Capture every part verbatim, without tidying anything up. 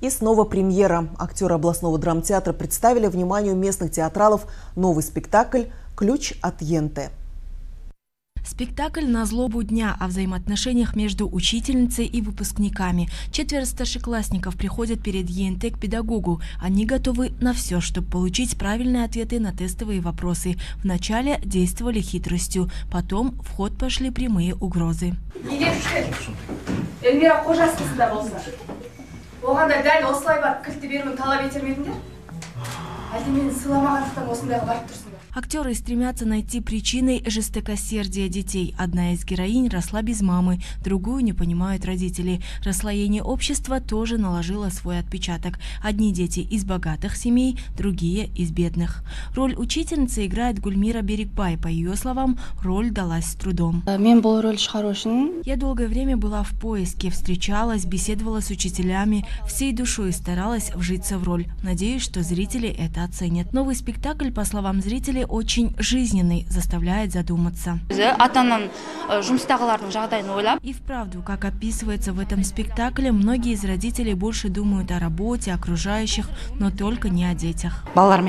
И снова премьера. Актеры областного драмтеатра представили вниманию местных театралов новый спектакль «Ключ от Е Н Т». Спектакль на злобу дня о взаимоотношениях между учительницей и выпускниками. Четверо старшеклассников приходят перед Е Н Т к педагогу. Они готовы на все, чтобы получить правильные ответы на тестовые вопросы. Вначале действовали хитростью, потом в ход пошли прямые угрозы. Актеры стремятся найти причиной жестокосердия детей. Одна из героинь росла без мамы, другую не понимают родители. Расслоение общества тоже наложило свой отпечаток. Одни дети из богатых семей, другие из бедных. Роль учительницы играет Гульмира Берегбай. По ее словам, роль далась с трудом. Я долгое время была в поиске, встречалась, беседовала с учителями, всей душой старалась вжиться в роль. Надеюсь, что зрители это оценят. Новый спектакль, по словам зрителей, очень жизненный, заставляет задуматься. И вправду, как описывается в этом спектакле, многие из родителей больше думают о работе, окружающих, но только не о детях. Мы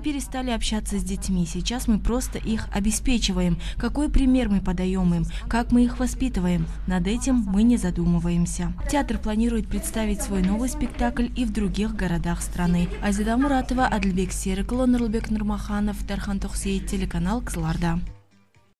перестали общаться с детьми, сейчас мы просто их обеспечиваем. Какой пример мы подаем им, как мы их воспитываем, над этим мы не задумываемся. Театр планирует представить свой новый спектакль и в других городах страны. Азида Муратова, Адильбек Серикл, Нурлбек Нурмаханов, Тархан Тухсей, телеканал Кызылорда.